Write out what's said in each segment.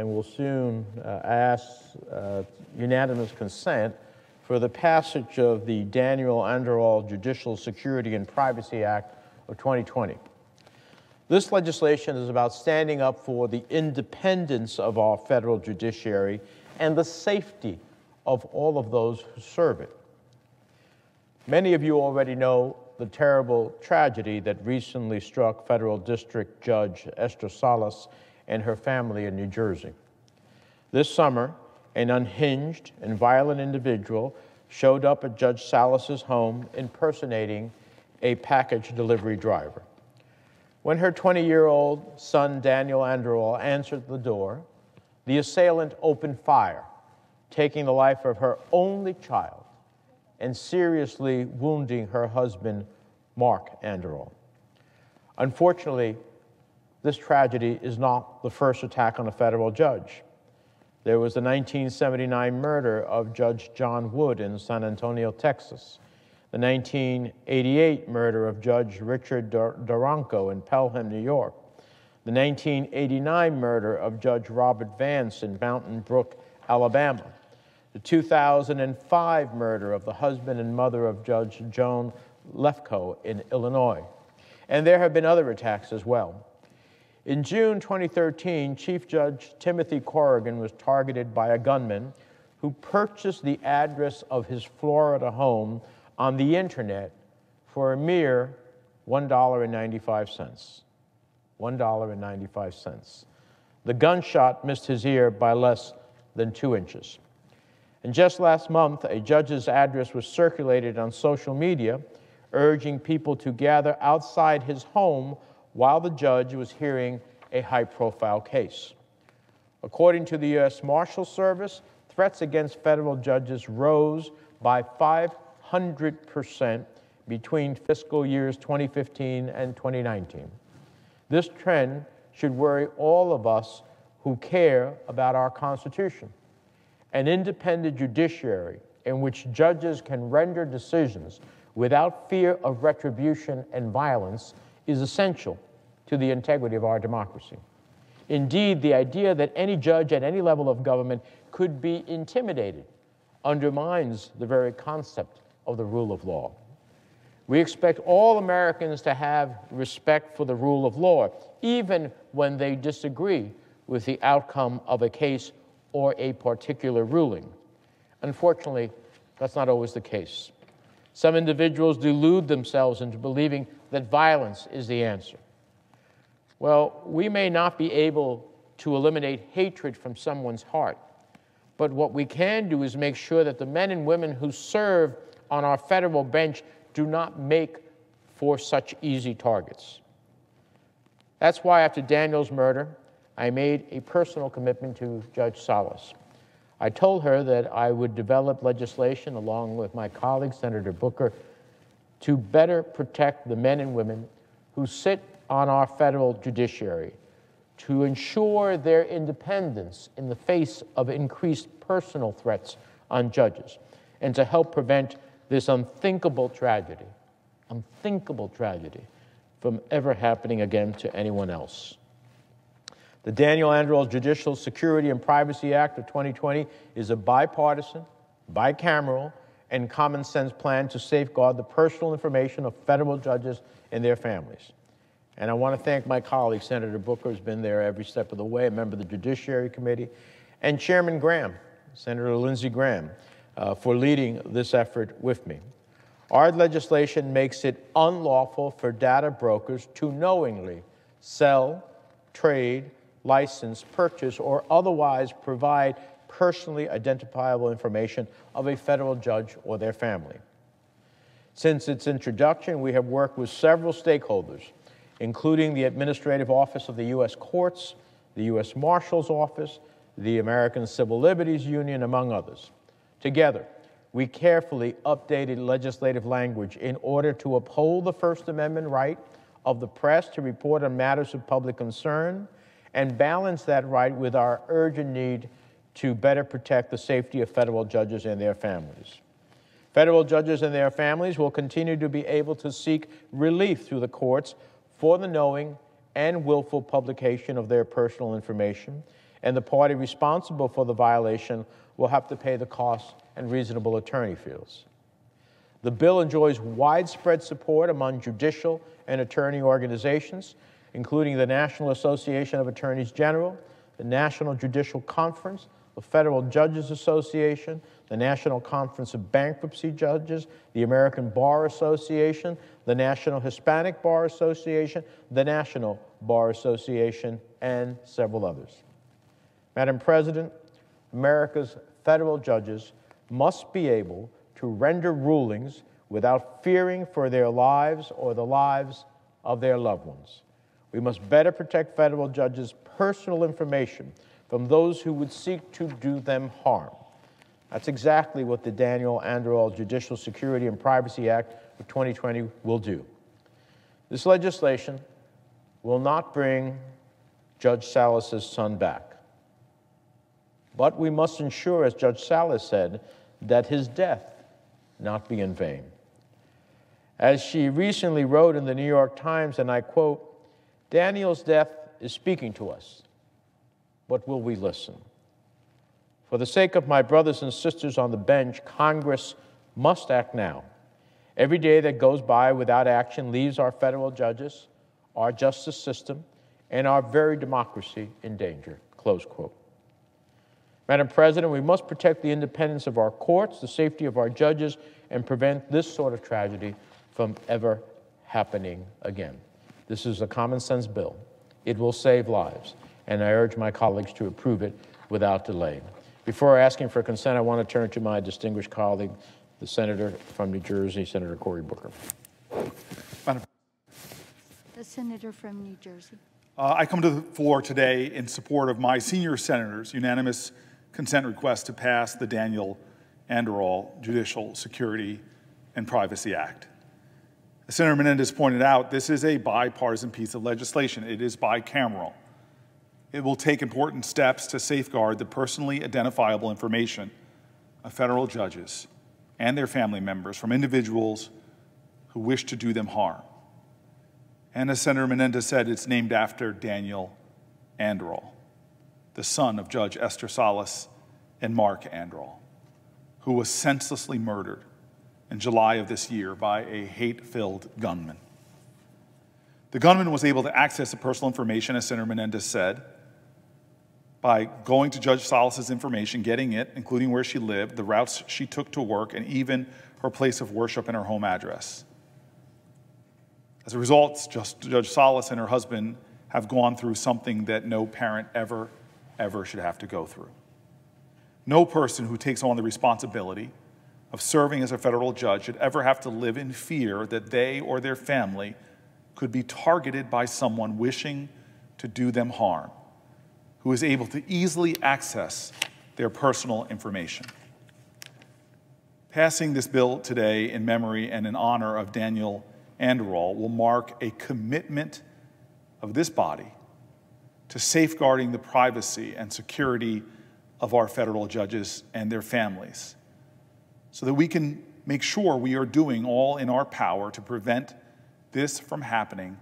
and will soon ask unanimous consent for the passage of the Daniel Anderl Judicial Security and Privacy Act of 2020. This legislation is about standing up for the independence of our federal judiciary and the safety of all of those who serve it. Many of you already know the terrible tragedy that recently struck federal district judge Esther Salas and her family in New Jersey. This summer, an unhinged and violent individual showed up at Judge Salas's home impersonating a package delivery driver. When her 20-year-old son, Daniel Anderl, answered the door, the assailant opened fire, taking the life of her only child and seriously wounding her husband, Mark Anderl. Unfortunately, this tragedy is not the first attack on a federal judge. There was the 1979 murder of Judge John Wood in San Antonio, Texas, the 1988 murder of Judge Richard Doronco in Pelham, New York, the 1989 murder of Judge Robert Vance in Mountain Brook, Alabama, the 2005 murder of the husband and mother of Judge Joan Lefkoe in Illinois. And there have been other attacks as well. In June 2013, Chief Judge Timothy Corrigan was targeted by a gunman who purchased the address of his Florida home on the internet for a mere $1.95. $1.95. The gunshot missed his ear by less than 2 inches. And just last month, a judge's address was circulated on social media, urging people to gather outside his home while the judge was hearing a high-profile case. According to the U.S. Marshal Service, threats against federal judges rose by 500% between fiscal years 2015 and 2019. This trend should worry all of us who care about our Constitution. An independent judiciary in which judges can render decisions without fear of retribution and violence is essential to the integrity of our democracy. Indeed, the idea that any judge at any level of government could be intimidated undermines the very concept of the rule of law. We expect all Americans to have respect for the rule of law, even when they disagree with the outcome of a case or a particular ruling. Unfortunately, that's not always the case. Some individuals delude themselves into believing that violence is the answer. Well, we may not be able to eliminate hatred from someone's heart, but what we can do is make sure that the men and women who serve on our federal bench do not make for such easy targets. That's why after Daniel's murder, I made a personal commitment to Judge Salas. I told her that I would develop legislation, along with my colleague, Senator Booker, to better protect the men and women who sit on our federal judiciary, to ensure their independence in the face of increased personal threats on judges, and to help prevent this unthinkable tragedy, from ever happening again to anyone else. The Daniel Anderl Judicial Security and Privacy Act of 2020 is a bipartisan, bicameral, and common sense plan to safeguard the personal information of federal judges and their families. And I want to thank my colleague, Senator Booker, who's been there every step of the way, a member of the Judiciary Committee, and Chairman Graham, Senator Lindsey Graham, for leading this effort with me. Our legislation makes it unlawful for data brokers to knowingly sell, trade, license, purchase, or otherwise provide personally identifiable information of a federal judge or their family. Since its introduction, we have worked with several stakeholders, including the Administrative Office of the U.S. Courts, the U.S. Marshal's Office, the American Civil Liberties Union, among others. Together, we carefully updated legislative language in order to uphold the First Amendment right of the press to report on matters of public concern and balance that right with our urgent need to better protect the safety of federal judges and their families. Federal judges and their families will continue to be able to seek relief through the courts for the knowing and willful publication of their personal information, and the party responsible for the violation will have to pay the costs and reasonable attorney fees. The bill enjoys widespread support among judicial and attorney organizations, including the National Association of Attorneys General, the National Judicial Conference, the Federal Judges Association, the National Conference of Bankruptcy Judges, the American Bar Association, the National Hispanic Bar Association, the National Bar Association, and several others. Madam President, America's federal judges must be able to render rulings without fearing for their lives or the lives of their loved ones. We must better protect federal judges' personal information from those who would seek to do them harm. That's exactly what the Daniel Anderl Judicial Security and Privacy Act of 2020 will do. This legislation will not bring Judge Salas' son back. But we must ensure, as Judge Salas said, that his death not be in vain. As she recently wrote in the New York Times, and I quote, "Daniel's death is speaking to us, but will we listen? For the sake of my brothers and sisters on the bench, Congress must act now. Every day that goes by without action leaves our federal judges, our justice system, and our very democracy in danger," close quote. Madam President, we must protect the independence of our courts, the safety of our judges, and prevent this sort of tragedy from ever happening again. This is a common sense bill. It will save lives, and I urge my colleagues to approve it without delay. Before asking for consent, I want to turn to my distinguished colleague, the Senator from New Jersey, Senator Cory Booker. The Senator from New Jersey. I come to the floor today in support of my senior senator's unanimous consent request to pass the Daniel Anderl Judicial Security and Privacy Act. As Senator Menendez pointed out, this is a bipartisan piece of legislation. It is bicameral. It will take important steps to safeguard the personally identifiable information of federal judges and their family members from individuals who wish to do them harm. And as Senator Menendez said, it's named after Daniel Anderl, the son of Judge Esther Salas and Mark Anderl, who was senselessly murdered in July of this year by a hate-filled gunman. The gunman was able to access the personal information, as Senator Menendez said, by going to Judge Salas' information, getting it, including where she lived, the routes she took to work, and even her place of worship and her home address. As a result, Judge Salas and her husband have gone through something that no parent ever should have to go through. No person who takes on the responsibility of serving as a federal judge should ever have to live in fear that they or their family could be targeted by someone wishing to do them harm, who is able to easily access their personal information. Passing this bill today in memory and in honor of Daniel Anderl will mark a commitment of this body to safeguarding the privacy and security of our federal judges and their families, so that we can make sure we are doing all in our power to prevent this from happening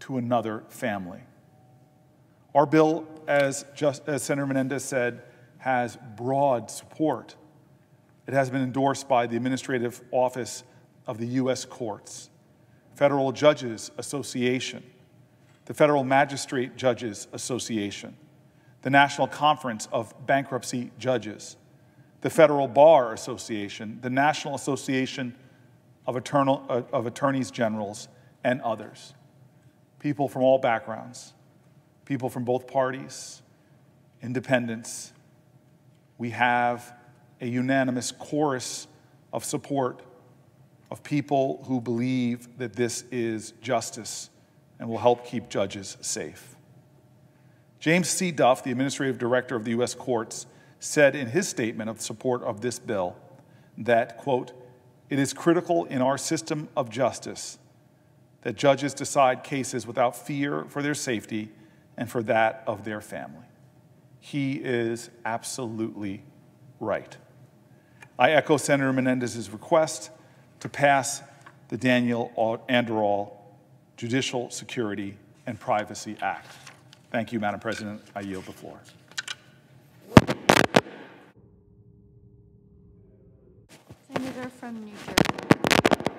to another family. Our bill, as Senator Menendez said, has broad support. It has been endorsed by the Administrative Office of the U.S. Courts, Federal Judges Association, the Federal Magistrate Judges Association, the National Conference of Bankruptcy Judges, the Federal Bar Association, the National Association of Attorneys Generals, and others. People from all backgrounds, people from both parties, independents. We have a unanimous chorus of support of people who believe that this is justice and will help keep judges safe. James C. Duff, the Administrative Director of the U.S. Courts, said in his statement of support of this bill that, quote, "It is critical in our system of justice that judges decide cases without fear for their safety and for that of their family." He is absolutely right. I echo Senator Menendez's request to pass the Daniel Anderl Judicial Security and Privacy Act. Thank you, Madam President. I yield the floor. Senator from New Jersey.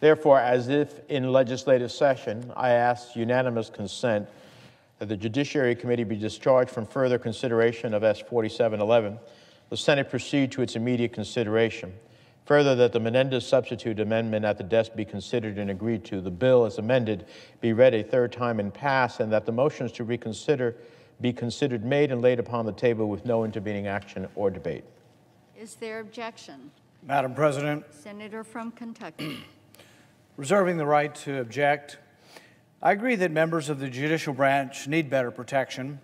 Therefore, as if in legislative session, I ask unanimous consent that the Judiciary Committee be discharged from further consideration of S. 4711. The Senate proceed to its immediate consideration. Further, that the Menendez substitute amendment at the desk be considered and agreed to. The bill, as amended, be read a third time and passed, and that the motions to reconsider be considered made and laid upon the table with no intervening action or debate. Is there objection? Madam President. Senator from Kentucky. Reserving the right to object, I agree that members of the judicial branch need better protection.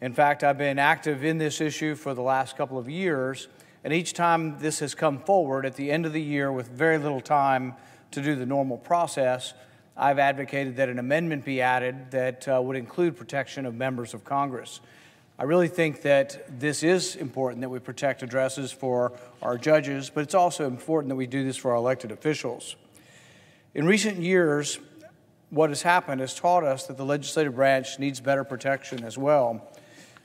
In fact, I've been active in this issue for the last couple of years, and each time this has come forward at the end of the year with very little time to do the normal process, I've advocated that an amendment be added that would include protection of members of Congress. I really think that this is important, that we protect addresses for our judges, but it's also important that we do this for our elected officials. In recent years, what has happened has taught us that the legislative branch needs better protection as well.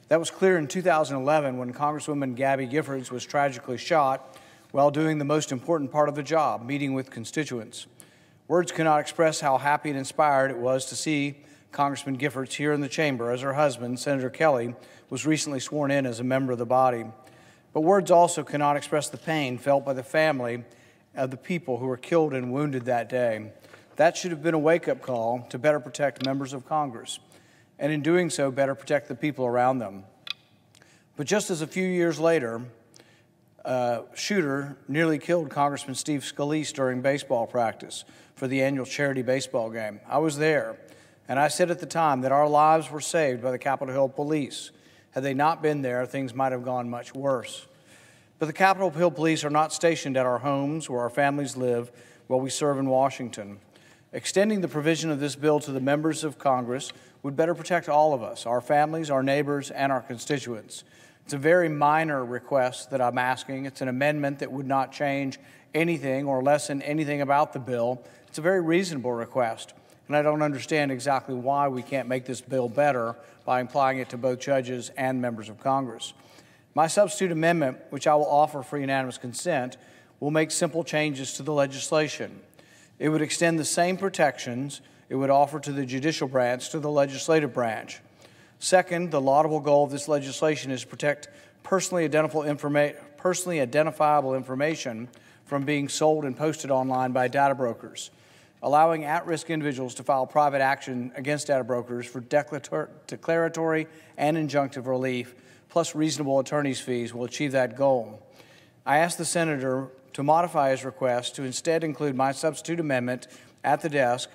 That was clear in 2011 when Congresswoman Gabby Giffords was tragically shot while doing the most important part of the job, meeting with constituents. Words cannot express how happy and inspired it was to see Congressman Giffords here in the chamber as her husband, Senator Kelly, was recently sworn in as a member of the body. But words also cannot express the pain felt by the family of the people who were killed and wounded that day. That should have been a wake-up call to better protect members of Congress, and in doing so, better protect the people around them. But just as a few years later, a shooter nearly killed Congressman Steve Scalise during baseball practice for the annual charity baseball game. I was there, and I said at the time that our lives were saved by the Capitol Hill Police. Had they not been there, things might have gone much worse. But the Capitol Hill Police are not stationed at our homes where our families live while we serve in Washington. Extending the provision of this bill to the members of Congress would better protect all of us, our families, our neighbors, and our constituents. It's a very minor request that I'm asking. It's an amendment that would not change anything or lessen anything about the bill. It's a very reasonable request, and I don't understand exactly why we can't make this bill better by applying it to both judges and members of Congress. My substitute amendment, which I will offer for unanimous consent, will make simple changes to the legislation. It would extend the same protections it would offer to the judicial branch to the legislative branch. Second, the laudable goal of this legislation is to protect personally identifiable information from being sold and posted online by data brokers. Allowing at-risk individuals to file private action against data brokers for declaratory and injunctive relief, plus reasonable attorney's fees, will achieve that goal. I ask the senator to modify his request to instead include my substitute amendment at the desk,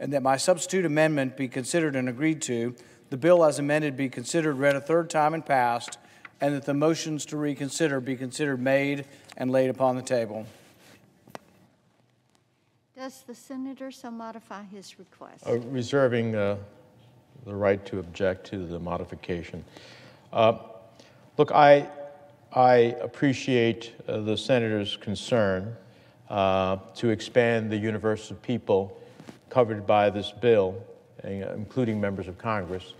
and that my substitute amendment be considered and agreed to, the bill as amended be considered, read a third time and passed, and that the motions to reconsider be considered made and laid upon the table. Does the senator so modify his request? Reserving the right to object to the modification. Look, I appreciate the senator's concern to expand the universe of people covered by this bill, including members of Congress.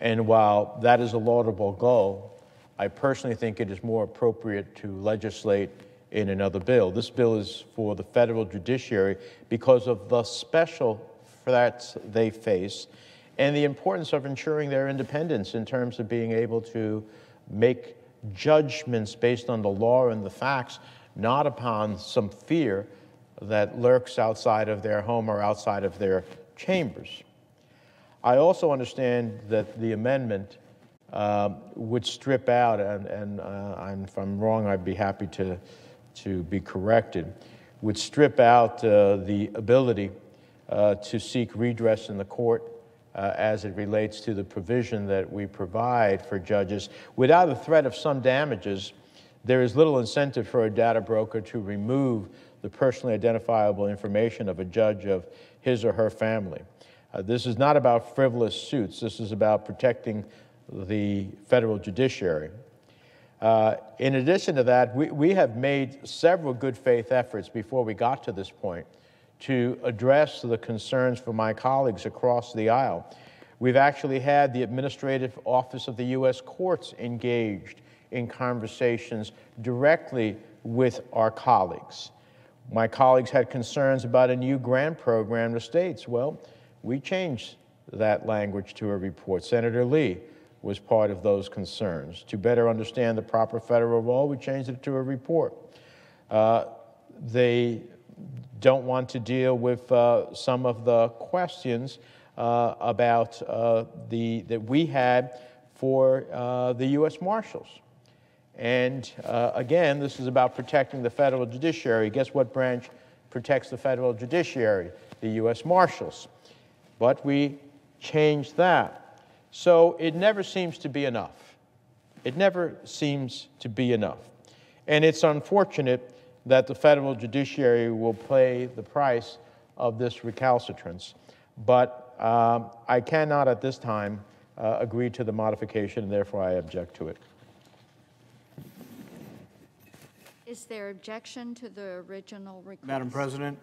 And while that is a laudable goal, I personally think it is more appropriate to legislate in another bill. This bill is for the federal judiciary because of the special threats they face and the importance of ensuring their independence in terms of being able to make judgments based on the law and the facts, not upon some fear that lurks outside of their home or outside of their chambers. I also understand that the amendment would strip out, and if I'm wrong, I'd be happy to be corrected, would strip out the ability to seek redress in the court as it relates to the provision that we provide for judges. Without the threat of some damages, there is little incentive for a data broker to remove the personally identifiable information of a judge of his or her family. This is not about frivolous suits. This is about protecting the federal judiciary. In addition to that, we have made several good faith efforts before we got to this point to address the concerns for my colleagues across the aisle. We've actually had the Administrative Office of the U.S. Courts engaged in conversations directly with our colleagues. My colleagues had concerns about a new grant program to states. Well, we changed that language to a report. Senator Lee was part of those concerns. To better understand the proper federal role, we changed it to a report. They don't want to deal with some of the questions about that we had for the U.S. Marshals. And again, this is about protecting the federal judiciary. Guess what branch protects the federal judiciary? The U.S. Marshals. But we changed that. So it never seems to be enough. It never seems to be enough. And it's unfortunate that the federal judiciary will pay the price of this recalcitrance. But I cannot at this time agree to the modification, and therefore I object to it. Is there objection to the original request? Madam President,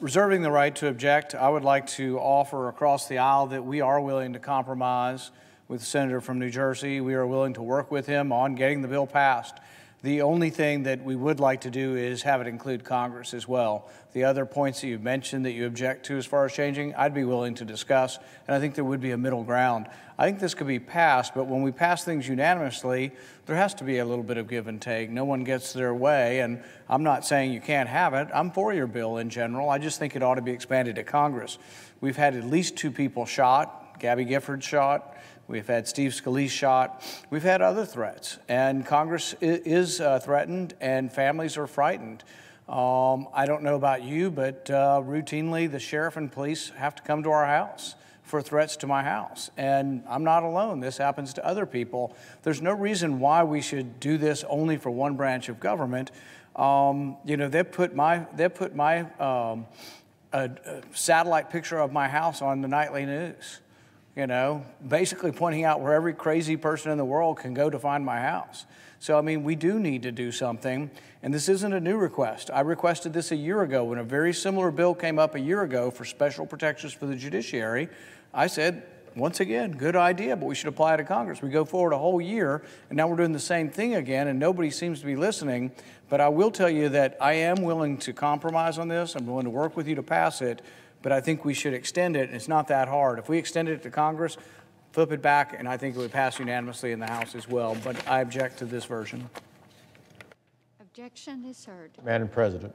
reserving the right to object, I would like to offer across the aisle that we are willing to compromise with the senator from New Jersey. We are willing to work with him on getting the bill passed. The only thing that we would like to do is have it include Congress as well. The other points that you've mentioned that you object to as far as changing, I'd be willing to discuss, and I think there would be a middle ground. I think this could be passed, but when we pass things unanimously, there has to be a little bit of give and take. No one gets their way, and I'm not saying you can't have it. I'm for your bill in general. I just think it ought to be expanded to Congress. We've had at least two people shot, Gabby Giffords shot, we've had Steve Scalise shot. We've had other threats, and Congress is threatened, and families are frightened. I don't know about you, but routinely the sheriff and police have to come to our house for threats to my house, and I'm not alone. This happens to other people. There's no reason why we should do this only for one branch of government. You know, they put my satellite picture of my house on the nightly news. You know, basically pointing out where every crazy person in the world can go to find my house. So, I mean, we do need to do something, and this isn't a new request. I requested this a year ago when a very similar bill came up a year ago for special protections for the judiciary. I said, once again, good idea, but we should apply it to Congress. We go forward a whole year, and now we're doing the same thing again, and nobody seems to be listening. But I will tell you that I am willing to compromise on this. I'm willing to work with you to pass it. But I think we should extend it, and it's not that hard. If we extend it to Congress, flip it back, and I think it would pass unanimously in the House as well. But I object to this version. Objection is heard. Madam President.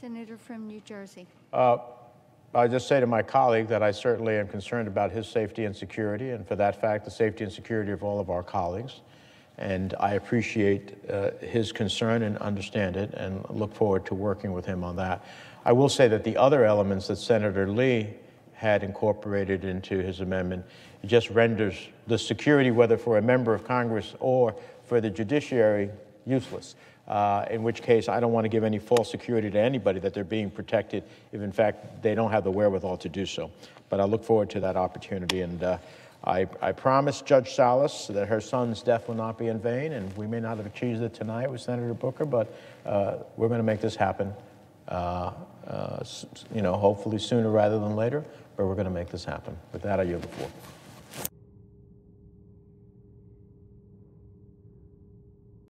Senator from New Jersey. I just say to my colleague that I certainly am concerned about his safety and security, and for that fact, the safety and security of all of our colleagues. And I appreciate his concern and understand it, and look forward to working with him on that. I will say that the other elements that Senator Lee had incorporated into his amendment just renders the security, whether for a member of Congress or for the judiciary, useless. In which case, I don't want to give any false security to anybody that they're being protected if, in fact, they don't have the wherewithal to do so. But I look forward to that opportunity. And I promise Judge Salas that her son's death will not be in vain. And we may not have achieved it tonight with Senator Booker, but we're going to make this happen. You know, hopefully sooner rather than later, but we're going to make this happen. With that, I yield the floor.